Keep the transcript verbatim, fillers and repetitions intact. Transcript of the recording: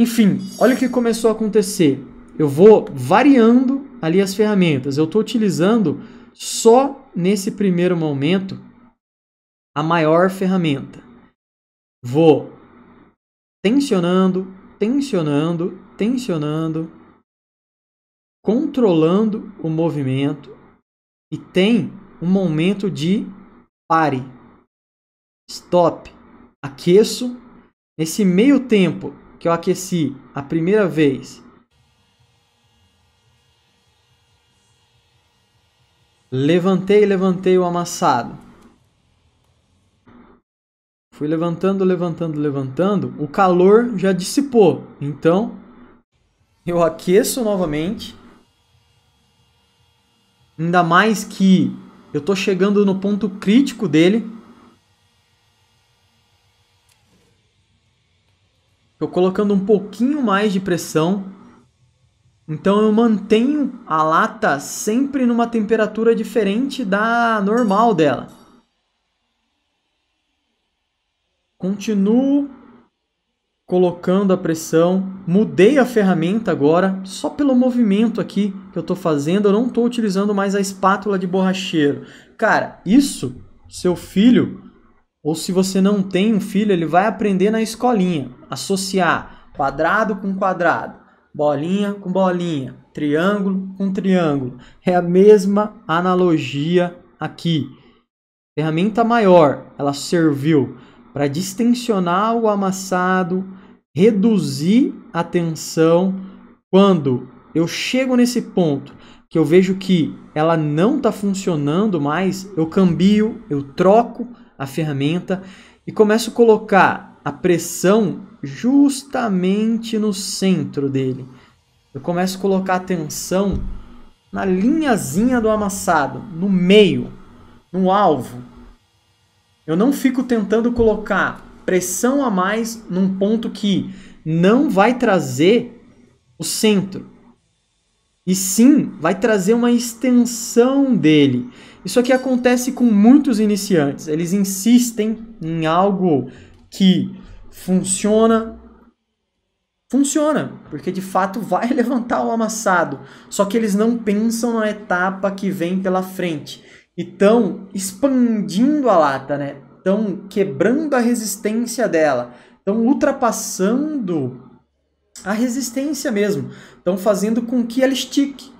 Enfim, olha o que começou a acontecer. Eu vou variando ali as ferramentas. Eu estou utilizando só nesse primeiro momento a maior ferramenta. Vou tensionando, tensionando, tensionando, controlando o movimento e tem um momento de pare, stop, aqueço. Nesse meio tempo que eu aqueci a primeira vez, levantei, levantei o amassado. Fui levantando, levantando, levantando, o calor já dissipou. Então, eu aqueço novamente. Ainda mais que eu tô chegando no ponto crítico dele. Tô colocando um pouquinho mais de pressão. Então, eu mantenho a lata sempre numa temperatura diferente da normal dela. Continuo colocando a pressão, mudei a ferramenta agora, só pelo movimento aqui que eu estou fazendo, eu não estou utilizando mais a espátula de borracheiro. Cara, isso, seu filho, ou se você não tem um filho, ele vai aprender na escolinha, associar quadrado com quadrado, bolinha com bolinha, triângulo com triângulo. É a mesma analogia aqui. Ferramenta maior, ela serviu para distensionar o amassado, reduzir a tensão. Quando eu chego nesse ponto que eu vejo que ela não está funcionando mais, eu cambio, eu troco a ferramenta e começo a colocar a pressão justamente no centro dele. Eu começo a colocar a tensão na linhazinha do amassado, no meio, no alvo. Eu não fico tentando colocar pressão a mais num ponto que não vai trazer o centro. E sim, vai trazer uma extensão dele. Isso aqui acontece com muitos iniciantes. Eles insistem em algo que funciona. Funciona, porque de fato vai levantar o amassado. Só que eles não pensam na etapa que vem pela frente. E estão expandindo a lata, né? Estão quebrando a resistência dela. Estão ultrapassando a resistência mesmo. Estão fazendo com que ela estique.